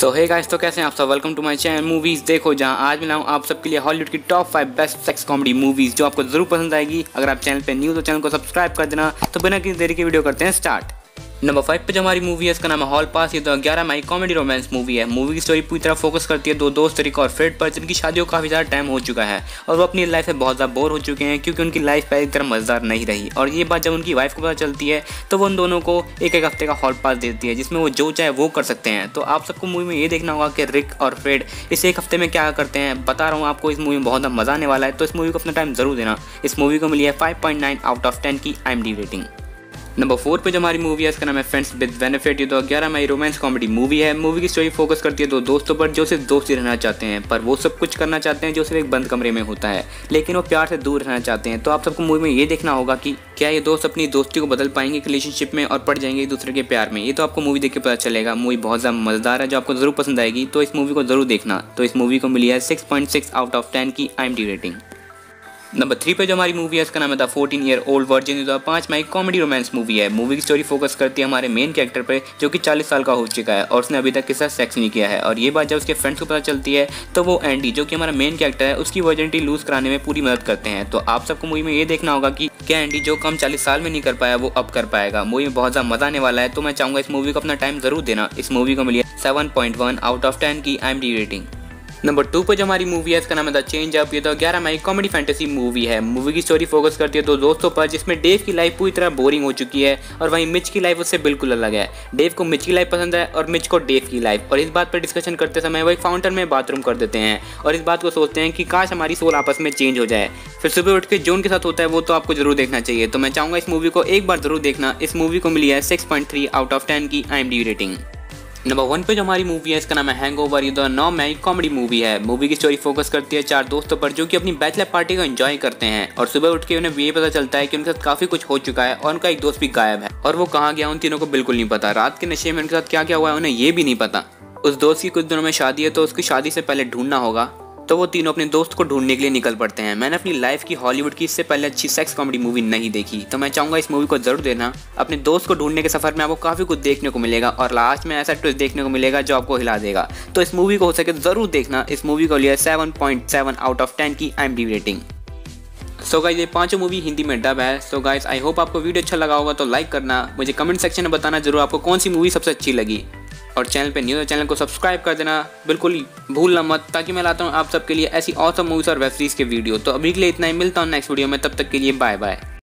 सो hey guys, तो कैसे हैं आप सब। Welcome to my channel movies देखो, जहां आज मैं लाऊं आप सबके लिए हॉलीवुड की top 5 best sex comedy movies जो आपको जरूर पसंद आएगी। अगर आप चैनल पे न्यू तो चैनल को सब्सक्राइब कर देना। तो बिना किसी देरी के वीडियो करते हैं स्टार्ट। नंबर 5 पे जो हमारी मूवी है इसका नाम है हॉल पास। ये 2011 में कॉमेडी रोमांस मूवी है। मूवी की स्टोरी पूरी तरह फोकस करती है दो दोस्त रिक और फ्रेड पर, जिनकी शादी को काफ़ी ज़्यादा टाइम हो चुका है और वो अपनी लाइफ से बहुत ज़्यादा बोर हो चुके हैं क्योंकि उनकी लाइफ पहले की तरह मज़ेदार नहीं रही। और ये बात जब उनकी वाइफ को पता चलती है तो वो उन दोनों को एक एक हफ्ते का हॉल पास देती है जिसमें वो जो चाहे वो कर सकते हैं। तो आप सबको मूवी में ये देखना होगा कि रिक और फ्रेड इस एक हफ्ते में क्या करते हैं। बता रहा हूँ आपको, इस मूवी में बहुत मज़ा आने वाला है, तो इस मूवी को अपना टाइम ज़रूर देना। इस मूवी को मिली है 5.9/10 की IMDB रेटिंग। नंबर 4 पे जो हमारी मूवी है इसका नाम है फ्रेंड्स विद बेनिफिट। ये 2011 में रोमांस कॉमेडी मूवी है। मूवी की स्टोरी फोकस करती है दो दोस्तों पर जो सिर्फ दोस्त ही रहना चाहते हैं, पर वो सब कुछ करना चाहते हैं जो सिर्फ एक बंद कमरे में होता है, लेकिन वो प्यार से दूर रहना चाहते हैं। तो आप सबको मूवी में ये देखना होगा कि क्या ये दोस्त अपनी दोस्ती को बदल पाएंगे रिलेशनशिप में और पड़ जाएंगे एक दूसरे के प्यार में। ये तो आपको मूवी देख के पता चलेगा। मूवी बहुत ज़्यादा मज़ेदार है जो आपको ज़रूर पसंद आएगी, तो इस मूवी को ज़रूर देखना। तो इस मूवी को मिली है 6.6/10 की IMDB रेटिंग। नंबर 3 पे जो हमारी मूवी है इसका नाम है द 14 Year Old वर्जिन। 2005 में कॉमेडी रोमांस मूवी है। मूवी की स्टोरी फोकस करती है हमारे मेन कैरेक्टर पे जो कि 40 साल का हो चुका है और उसने अभी तक किसी सेक्स नहीं किया है। और ये बात जब उसके फ्रेंड्स को पता चलती है तो वो एंडी जो कि हमारा मेन कैरेक्टर है उसकी वर्जिनिटी लूज कराने में पूरी मदद करते हैं। तो आप सबको मूवी में ये देखना होगा कि क्या एंडी जो कम 40 साल में नहीं कर पाया वो अब कर पाएगा। मूवी में बहुत ज़्यादा मज़ा आने वाला है, तो मैं चाहूँगा इस मूवी को अपना टाइम ज़रूर देना। इस मूवी को मिली 7.1/10 की IMDB रेटिंग। नंबर 2 पर जो हमारी मूवी है इसका नाम है द चेंजअप। ये 2011 में कॉमेडी फैंटेसी मूवी है। मूवी की स्टोरी फोकस करती है दो दोस्तों पर, जिसमें डेव की लाइफ पूरी तरह बोरिंग हो चुकी है और वहीं मिच की लाइफ उससे बिल्कुल अलग है। डेव को मिच की लाइफ पसंद है और मिच को डेव की लाइफ, और इस बात पर डिस्कशन करते समय वो एक फाउंटेन में बाथरूम कर देते हैं और इस बात को सोचते हैं कि काश हमारी सोल आपस में चेंज हो जाए। फिर सुबह उठ के जोन के साथ होता है वो तो आपको जरूर देखना चाहिए। तो मैं चाहूँगा इस मूवी को एक बार जरूर देखना। इस मूवी को मिली है 6.3/10 की IMDB रेटिंग। नंबर 1 पे जो हमारी मूवी है इसका नाम है हैंगओवर। ये 2009 में कॉमेडी मूवी है। मूवी की स्टोरी फोकस करती है चार दोस्तों पर जो कि अपनी बैचलर पार्टी को एंजॉय करते हैं और सुबह उठ के उन्हें ये पता चलता है कि उनके साथ काफ़ी कुछ हो चुका है और उनका एक दोस्त भी गायब है और वो कहाँ गया उन तीनों को बिल्कुल नहीं पता। रात के नशे में उनके साथ क्या क्या हुआ है उन्हें ये भी नहीं पता। उस दोस्त की कुछ दिनों में शादी है, तो उसकी शादी से पहले ढूंढना होगा। तो वो तीनों अपने दोस्त को ढूंढने के लिए निकल पड़ते हैं। मैंने अपनी लाइफ की हॉलीवुड की इससे पहले अच्छी सेक्स कॉमेडी मूवी नहीं देखी, तो मैं चाहूँगा इस मूवी को जरूर देखना। अपने दोस्त को ढूंढने के सफर में आपको काफ़ी कुछ देखने को मिलेगा और लास्ट में ऐसा ट्विस्ट देखने को मिलेगा जो आपको हिला देगा। तो इस मूवी को हो सके जरूर देखना। इस मूवी को लिया 7.7/10 की IMDB रेटिंग। सो गाइस, ये पांचों मूवी हिंदी में डब है। सो गाइस, आई होप आपको वीडियो अच्छा लगा होगा, तो लाइक करना। मुझे कमेंट सेक्शन में बताना जरूर आपको कौन सी मूवी सबसे अच्छी लगी, और चैनल पे न्यू चैनल को सब्सक्राइब कर देना, बिल्कुल भूलना मत, ताकि मैं लाता हूँ आप सबके लिए ऐसी ऑसम मूवीज और वेब सीरीज के वीडियो। तो अभी के लिए इतना ही, मिलता हूँ नेक्स्ट वीडियो में। तब तक के लिए बाय बाय।